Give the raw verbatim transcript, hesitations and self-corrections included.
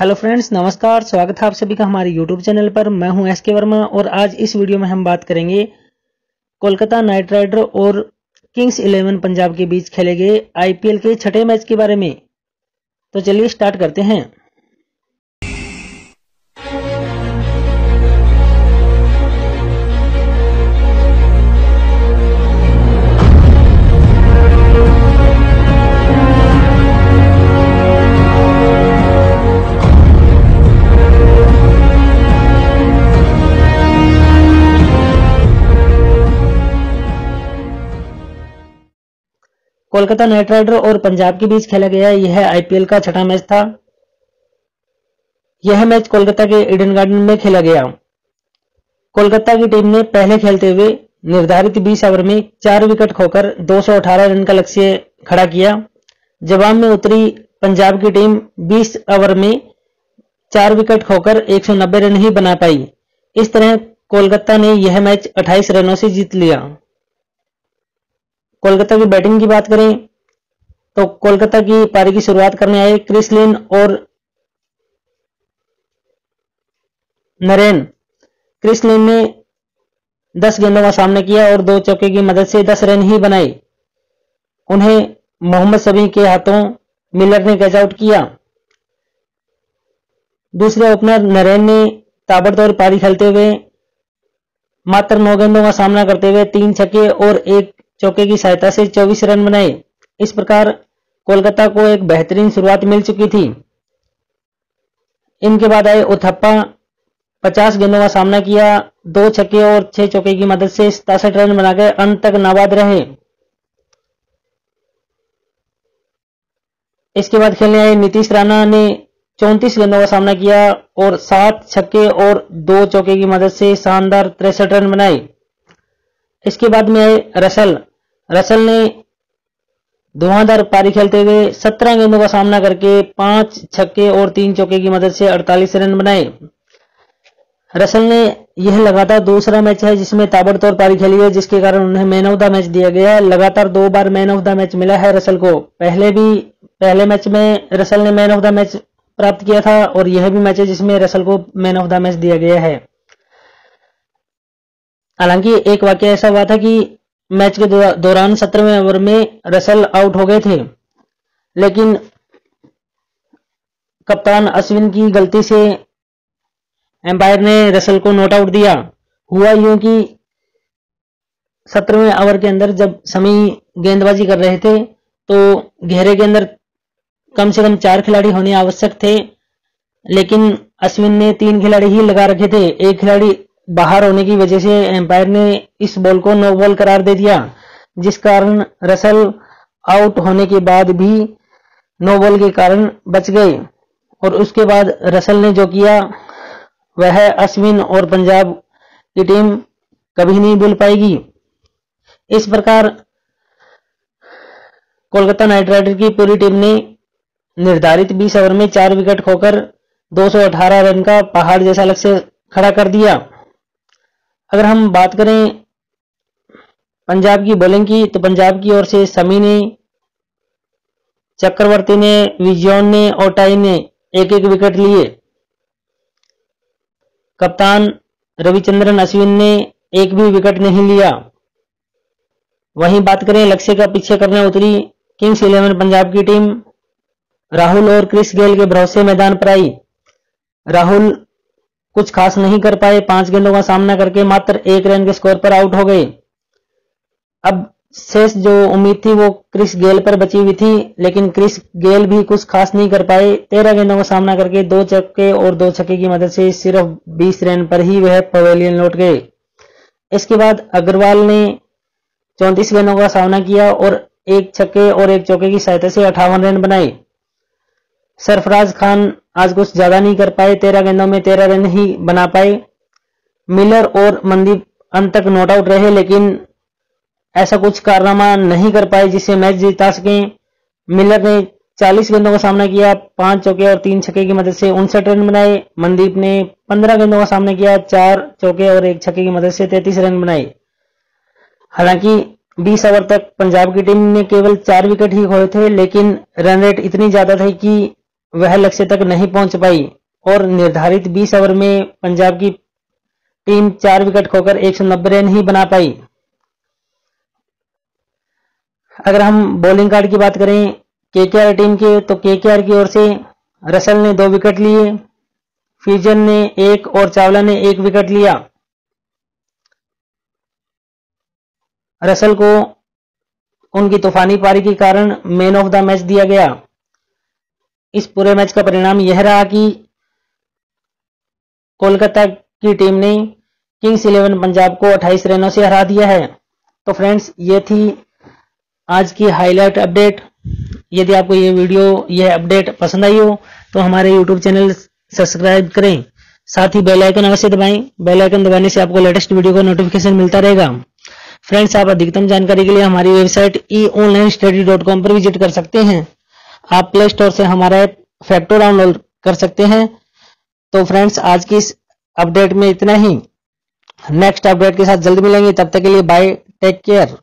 Hello friends, नमस्कार। स्वागत है आप सभी का हमारे यूट्यूब चैनल पर। मैं हूं एस के वर्मा और आज इस वीडियो में हम बात करेंगे कोलकाता नाइट राइडर और किंग्स इलेवन पंजाब के बीच खेले गए आईपीएल के छठे मैच के बारे में। तो चलिए स्टार्ट करते हैं। कोलकाता नाइट राइडर और पंजाब के बीच खेला गया यह आईपीएल का छठा मैच था। यह मैच कोलकाता के ईडन गार्डन में खेला गया। कोलकाता की टीम ने पहले खेलते हुए निर्धारित बीस ओवर में चार विकेट खोकर दो सौ अठारह रन का लक्ष्य खड़ा किया। जवाब में उतरी पंजाब की टीम बीस ओवर में चार विकेट खोकर एक सौ नब्बे रन ही बना पाई। इस तरह कोलकाता ने यह मैच अट्ठाईस रनों से जीत लिया। कोलकाता की बैटिंग की बात करें तो कोलकाता की पारी की शुरुआत करने आए क्रिस लिन और नरेन। क्रिस लिन ने दस गेंदों का सामना किया और दो चौके की मदद से दस रन ही बनाए। उन्हें मोहम्मद शमी के हाथों मिलर ने कैच आउट किया। दूसरे ओपनर नरेन ने ताबड़तोड़ पारी खेलते हुए मात्र नौ गेंदों का सामना करते हुए तीन छक्के और एक चौके की सहायता से चौबीस रन बनाए। इस प्रकार कोलकाता को एक बेहतरीन शुरुआत मिल चुकी थी। इनके बाद आए उथप्पा। पचास गेंदों का सामना किया, दो छक्के और छह चौके की मदद से सतासठ रन बनाकर अंत तक नाबाद रहे। इसके बाद खेलने आए नीतीश राणा ने चौंतीस गेंदों का सामना किया और सात छक्के और दो चौके की मदद से शानदार तिरसठ रन बनाए। इसके बाद में आए रसल। रसल ने धुआंधार पारी खेलते हुए सत्रह गेंदों का सामना करके पांच छक्के और तीन चौके की मदद से अड़तालीस रन बनाए। रसल ने यह लगातार दूसरा मैच है जिसमें ताबड़तोड़ पारी खेली है, जिसके कारण उन्हें मैन ऑफ द मैच दिया गया। लगातार दो बार मैन ऑफ द मैच मिला है रसल को। पहले भी पहले मैच में रसल ने मैन ऑफ द मैच प्राप्त किया था और यह भी मैच है जिसमें रसल को मैन ऑफ द मैच दिया गया है। हालांकि एक वाक्य ऐसा हुआ था कि मैच के दौरान सत्रहवें ओवर में रसल आउट हो गए थे, लेकिन कप्तान अश्विन की गलती से एम्पायर ने रसल को नॉट आउट दिया। हुआ यूं कि सत्रहवें ओवर के अंदर जब शमी गेंदबाजी कर रहे थे तो घेरे के अंदर कम से कम चार खिलाड़ी होने आवश्यक थे, लेकिन अश्विन ने तीन खिलाड़ी ही लगा रखे थे। एक खिलाड़ी बाहर होने की वजह से एम्पायर ने इस बॉल को नो बॉल करार दे दिया, जिस कारण रसल आउट होने के बाद भी नो बॉल के कारण बच गए। और उसके बाद रसल ने जो किया वह अश्विन और पंजाब की टीम कभी नहीं भूल पाएगी। इस प्रकार कोलकाता नाइट राइडर की पूरी टीम ने निर्धारित बीस ओवर में चार विकेट खोकर दो सौ अठारह रन का पहाड़ जैसा लक्ष्य खड़ा कर दिया। अगर हम बात करें पंजाब की बॉलिंग की तो पंजाब की ओर से शमी ने, चक्रवर्ती ने, विजयन ने और टाई ने एक एक विकेट लिए। कप्तान रविचंद्रन अश्विन ने एक भी विकेट नहीं लिया। वहीं बात करें लक्ष्य का पीछे करने उतरी किंग्स इलेवन पंजाब की टीम राहुल और क्रिस गेल के भरोसे मैदान पर आई। राहुल कुछ खास नहीं कर पाए, पांच गेंदों का सामना करके मात्र एक रन के स्कोर पर आउट हो गए। अब शेष जो उम्मीद थी वो क्रिस गेल पर बची हुई थी, लेकिन क्रिस गेल भी कुछ खास नहीं कर पाए। तेरह गेंदों का सामना करके दो चक्के और दो छक्के की मदद से सिर्फ बीस रन पर ही वह पवेलियन लौट गए। इसके बाद अग्रवाल ने चौंतीस गेंदों का सामना किया और एक छक्के और एक चौके की सहायता से अट्ठावन रन बनाए। सरफराज खान आज कुछ ज्यादा नहीं कर पाए, तेरह गेंदों में तेरह रन ही बना पाए। मिलर और मनदीप अंत तक नॉट आउट रहे, लेकिन ऐसा कुछ कारनामा नहीं कर पाए जिससे मैच जीता सकें। मिलर ने चालीस गेंदों का सामना किया, पांच चौके और तीन छक्के की मदद से उनसठ रन बनाए। मनदीप ने पंद्रह गेंदों का सामना किया, चार चौके और एक छक्के की मदद से तैंतीस रन बनाए। हालांकि बीस ओवर तक पंजाब की टीम ने केवल चार विकेट ही खोए थे, लेकिन रन रेट इतनी ज्यादा थी कि वह लक्ष्य तक नहीं पहुंच पाई और निर्धारित बीस ओवर में पंजाब की टीम चार विकेट खोकर एक सौ नब्बे रन ही बना पाई। अगर हम बॉलिंग कार्ड की बात करें केकेआर टीम के, तो केकेआर की ओर से रसल ने दो विकेट लिए, फ्यूजन ने एक और चावला ने एक विकेट लिया। रसल को उनकी तूफानी पारी के कारण मैन ऑफ द मैच दिया गया। इस पूरे मैच का परिणाम यह रहा कि कोलकाता की टीम ने किंग्स इलेवन पंजाब को अट्ठाईस रनों से हरा दिया है। तो फ्रेंड्स, ये थी आज की हाईलाइट अपडेट। यदि आपको ये वीडियो यह अपडेट पसंद आई हो तो हमारे यूट्यूब चैनल सब्सक्राइब करें, साथ ही बेल आइकन अवश्य दबाएं। बेल आइकन दबाने से आपको लेटेस्ट वीडियो का नोटिफिकेशन मिलता रहेगा। फ्रेंड्स, आप अधिकतम जानकारी के लिए हमारी website E online study dot com पर विजिट कर सकते हैं। आप प्ले स्टोर से हमारा ऐप फैक्टो डाउनलोड कर सकते हैं। तो फ्रेंड्स, आज की इस अपडेट में इतना ही। नेक्स्ट अपडेट के साथ जल्द मिलेंगे, तब तक के लिए बाय, टेक केयर।